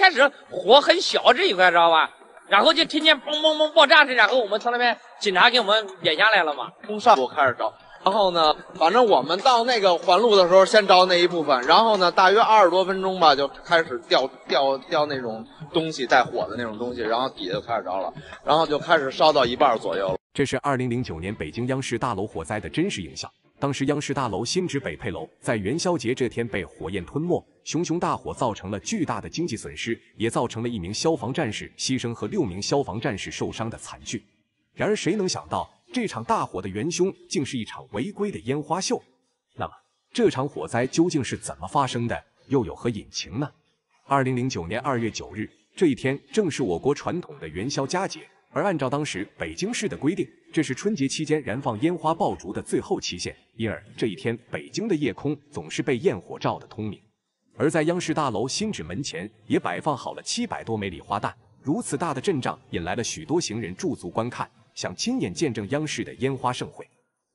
开始火很小这一块，知道吧？然后就听见嘣嘣嘣爆炸声，然后我们从那边警察给我们点下来了嘛。从上午开始找，然后呢，反正我们到那个环路的时候先找那一部分，然后呢，大约20多分钟吧，就开始掉那种东西带火的那种东西，然后底下就开始着了，然后就开始烧到一半左右了。这是2009年北京央视大楼火灾的真实影像。 当时央视大楼新址北配楼在元宵节这天被火焰吞没，熊熊大火造成了巨大的经济损失，也造成了1名消防战士牺牲和6名消防战士受伤的惨剧。然而，谁能想到这场大火的元凶竟是一场违规的烟花秀？那么，这场火灾究竟是怎么发生的，又有何隐情呢？2009年2月9日这一天正是我国传统的元宵佳节，而按照当时北京市的规定。 这是春节期间燃放烟花爆竹的最后期限，因而这一天北京的夜空总是被焰火照得通明。而在央视大楼新址门前也摆放好了700多枚礼花弹。如此大的阵仗引来了许多行人驻足观看，想亲眼见证央视的烟花盛会。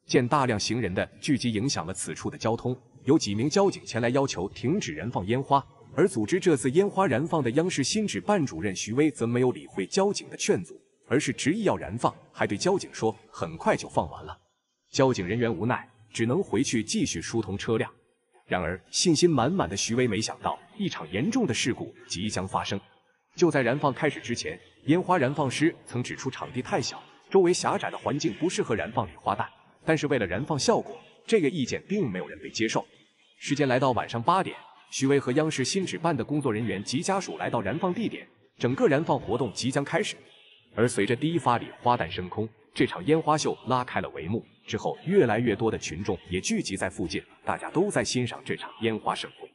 见大量行人的聚集影响了此处的交通，有几名交警前来要求停止燃放烟花。而组织这次烟花燃放的央视新址办主任徐威则没有理会交警的劝阻。 而是执意要燃放，还对交警说很快就放完了。交警人员无奈，只能回去继续疏通车辆。然而，信心满满的徐威没想到一场严重的事故即将发生。就在燃放开始之前，烟花燃放师曾指出场地太小，周围狭窄的环境不适合燃放礼花弹。但是为了燃放效果，这个意见并没有人被接受。时间来到晚上8点，徐威和央视新址办的工作人员及家属来到燃放地点，整个燃放活动即将开始。 而随着第一发礼花弹升空，这场烟花秀拉开了帷幕。之后，越来越多的群众也聚集在附近，大家都在欣赏这场烟花盛会。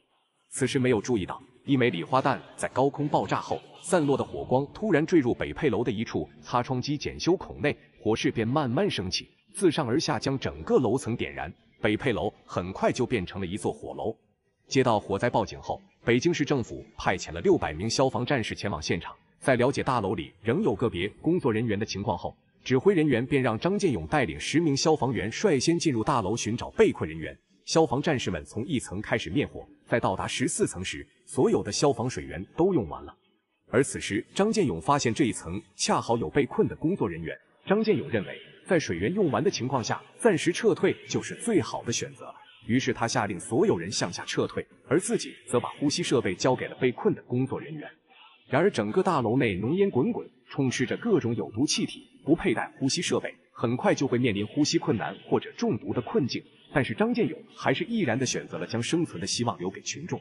此时没有注意到，1枚礼花弹在高空爆炸后，散落的火光突然坠入北配楼的一处擦窗机检修孔内，火势便慢慢升起，自上而下将整个楼层点燃。北配楼很快就变成了一座火楼。接到火灾报警后，北京市政府派遣了600名消防战士前往现场。 在了解大楼里仍有个别工作人员的情况后，指挥人员便让张建勇带领10名消防员率先进入大楼寻找被困人员。消防战士们从1层开始灭火，在到达14层时，所有的消防水源都用完了。而此时，张建勇发现这一层恰好有被困的工作人员。张建勇认为，在水源用完的情况下，暂时撤退就是最好的选择。于是他下令所有人向下撤退，而自己则把呼吸设备交给了被困的工作人员。 然而，整个大楼内浓烟滚滚，充斥着各种有毒气体。不佩戴呼吸设备，很快就会面临呼吸困难或者中毒的困境。但是，张建勇还是毅然地选择了将生存的希望留给群众。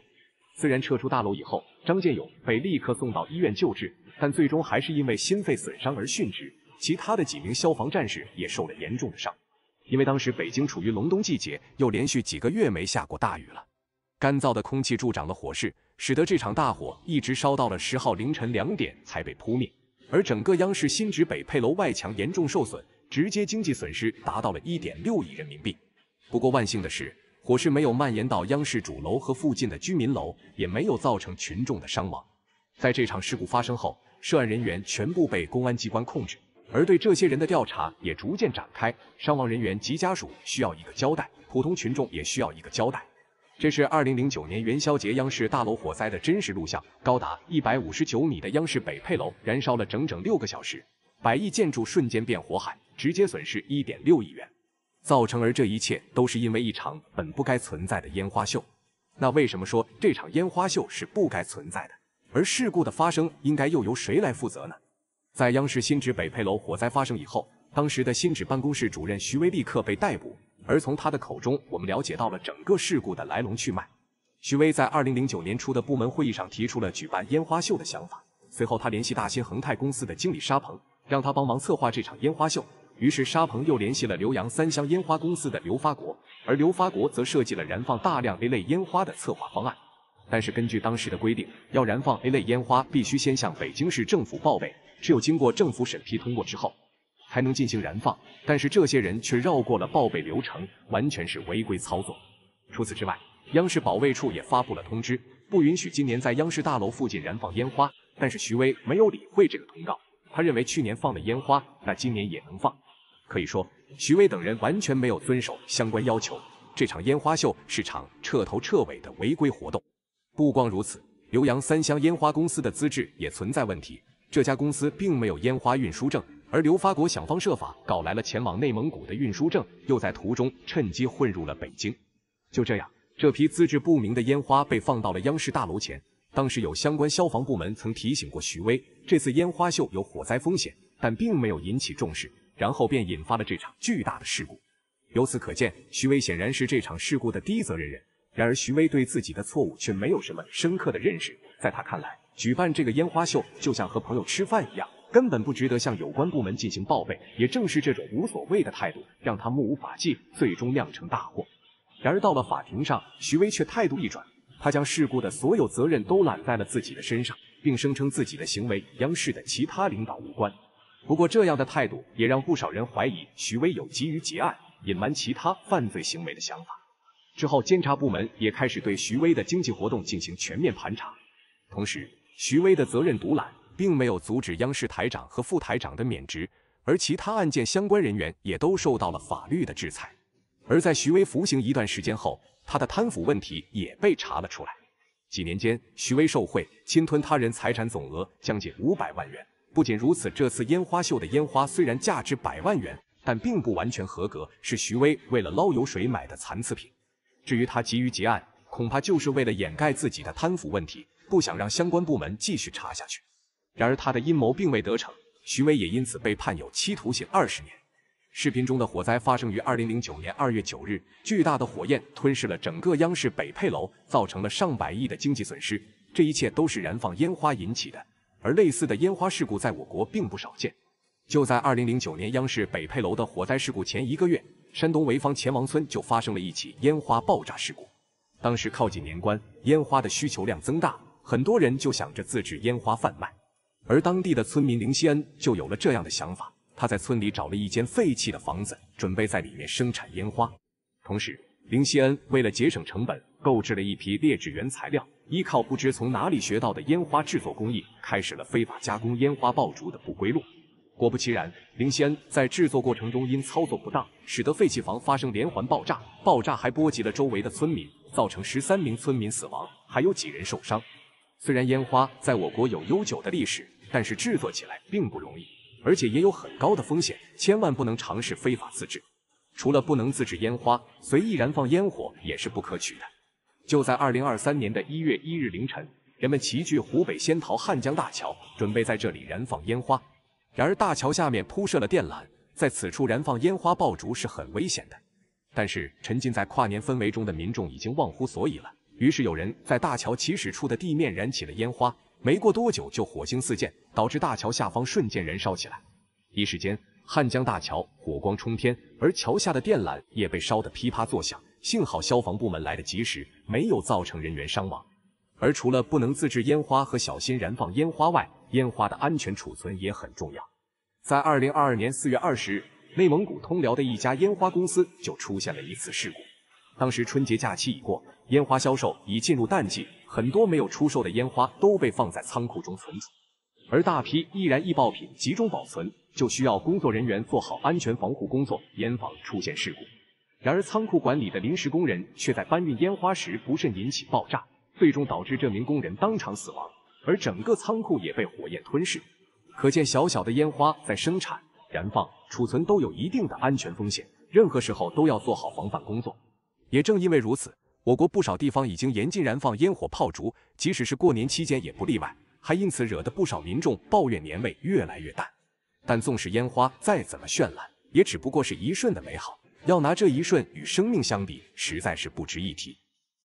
虽然撤出大楼以后，张建勇被立刻送到医院救治，但最终还是因为心肺损伤而殉职。其他的几名消防战士也受了严重的伤，因为当时北京处于隆冬季节，又连续几个月没下过大雨了。 干燥的空气助长了火势，使得这场大火一直烧到了10号凌晨2点才被扑灭。而整个央视新址北配楼外墙严重受损，直接经济损失达到了 1.6 亿人民币。不过万幸的是，火势没有蔓延到央视主楼和附近的居民楼，也没有造成群众的伤亡。在这场事故发生后，涉案人员全部被公安机关控制，而对这些人的调查也逐渐展开。伤亡人员及家属需要一个交代，普通群众也需要一个交代。 这是2009年元宵节央视大楼火灾的真实录像。高达159米的央视北配楼燃烧了整整6个小时，100亿建筑瞬间变火海，直接损失 1.6 亿元。而这一切都是因为一场本不该存在的烟花秀。那为什么说这场烟花秀是不该存在的？而事故的发生应该又由谁来负责呢？在央视新址北配楼火灾发生以后，当时的新址办公室主任徐威立刻被逮捕。 而从他的口中，我们了解到了整个事故的来龙去脉。徐威在2009年初的部门会议上提出了举办烟花秀的想法。随后，他联系大新恒泰公司的经理沙鹏，让他帮忙策划这场烟花秀。于是，沙鹏又联系了浏阳三湘烟花公司的刘发国，而刘发国则设计了燃放大量 A 类烟花的策划方案。但是，根据当时的规定，要燃放 A 类烟花，必须先向北京市政府报备，只有经过政府审批通过之后。 才能进行燃放，但是这些人却绕过了报备流程，完全是违规操作。除此之外，央视保卫处也发布了通知，不允许今年在央视大楼附近燃放烟花。但是徐威没有理会这个通告，他认为去年放的烟花，那今年也能放。可以说，徐威等人完全没有遵守相关要求，这场烟花秀是场彻头彻尾的违规活动。不光如此，浏阳三湘烟花公司的资质也存在问题，这家公司并没有烟花运输证，而刘发国想方设法搞来了前往内蒙古的运输证，又在途中趁机混入了北京。就这样，这批资质不明的烟花被放到了央视大楼前。 当时有相关消防部门曾提醒过徐威，这次烟花秀有火灾风险，但并没有引起重视，然后便引发了这场巨大的事故。由此可见，徐威显然是这场事故的第一责任人。然而，徐威对自己的错误却没有什么深刻的认识，在他看来，举办这个烟花秀就像和朋友吃饭一样，根本不值得向有关部门进行报备。也正是这种无所谓的态度，让他目无法纪，最终酿成大祸。然而，到了法庭上，徐威却态度一转。 他将事故的所有责任都揽在了自己的身上，并声称自己的行为与央视的其他领导无关。不过，这样的态度也让不少人怀疑徐威有急于结案、隐瞒其他犯罪行为的想法。之后，监察部门也开始对徐威的经济活动进行全面盘查。同时，徐威的责任独揽并没有阻止央视台长和副台长的免职，而其他案件相关人员也都受到了法律的制裁。而在徐威服刑一段时间后， 他的贪腐问题也被查了出来。几年间，徐威受贿、侵吞他人财产总额将近500万元。不仅如此，这次烟花秀的烟花虽然价值100万元，但并不完全合格，是徐威为了捞油水买的残次品。至于他急于结案，恐怕就是为了掩盖自己的贪腐问题，不想让相关部门继续查下去。然而，他的阴谋并未得逞，徐威也因此被判有期徒刑20年。 视频中的火灾发生于2009年2月9日，巨大的火焰吞噬了整个央视北配楼，造成了上百亿的经济损失。这一切都是燃放烟花引起的，而类似的烟花事故在我国并不少见。就在2009年央视北配楼的火灾事故前1个月，山东潍坊前王村就发生了一起烟花爆炸事故。当时靠近年关，烟花的需求量增大，很多人就想着自制烟花贩卖，而当地的村民林希恩就有了这样的想法。 他在村里找了一间废弃的房子，准备在里面生产烟花。同时，林希恩为了节省成本，购置了一批劣质原材料，依靠不知从哪里学到的烟花制作工艺，开始了非法加工烟花爆竹的不归路。果不其然，林希恩在制作过程中因操作不当，使得废弃房发生连环爆炸，爆炸还波及了周围的村民，造成13名村民死亡，还有几人受伤。虽然烟花在我国有悠久的历史，但是制作起来并不容易。 而且也有很高的风险，千万不能尝试非法自制。除了不能自制烟花，随意燃放烟火也是不可取的。就在2023年1月1日凌晨，人们齐聚湖北仙桃汉江大桥，准备在这里燃放烟花。然而，大桥下面铺设了电缆，在此处燃放烟花爆竹是很危险的。但是，沉浸在跨年氛围中的民众已经忘乎所以了，于是有人在大桥起始处的地面燃起了烟花。 没过多久就火星四溅，导致大桥下方瞬间燃烧起来。一时间，汉江大桥火光冲天，而桥下的电缆也被烧得噼啪作响。幸好消防部门来得及时，没有造成人员伤亡。而除了不能自制烟花和小心燃放烟花外，烟花的安全储存也很重要。在2022年4月20日，内蒙古通辽的一家烟花公司就出现了一次事故。当时春节假期已过，烟花销售已进入淡季。 很多没有出售的烟花都被放在仓库中存储，而大批易燃易爆品集中保存，就需要工作人员做好安全防护工作，严防出现事故。然而，仓库管理的临时工人却在搬运烟花时不慎引起爆炸，最终导致这名工人当场死亡，而整个仓库也被火焰吞噬。可见，小小的烟花在生产、燃放、储存都有一定的安全风险，任何时候都要做好防范工作。也正因为如此， 我国不少地方已经严禁燃放烟火炮竹，即使是过年期间也不例外，还因此惹得不少民众抱怨年味越来越淡。但纵使烟花再怎么绚烂，也只不过是一瞬的美好，要拿这一瞬与生命相比，实在是不值一提。